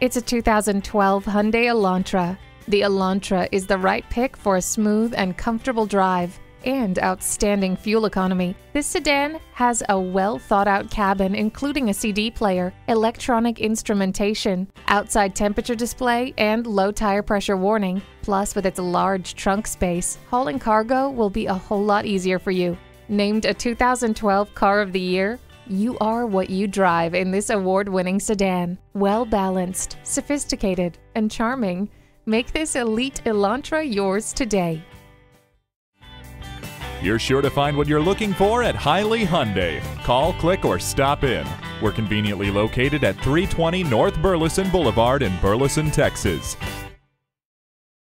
It's a 2012 Hyundai Elantra. The Elantra is the right pick for a smooth and comfortable drive and outstanding fuel economy. This sedan has a well-thought-out cabin, including a CD player, electronic instrumentation, outside temperature display, and low tire pressure warning. Plus, with its large trunk space, hauling cargo will be a whole lot easier for you. Named a 2012 Car of the Year, you are what you drive in this award-winning sedan. Well-balanced, sophisticated, and charming. Make this elite Elantra yours today. You're sure to find what you're looking for at Hiley Hyundai. Call, click, or stop in. We're conveniently located at 320 North Burleson Boulevard in Burleson, Texas.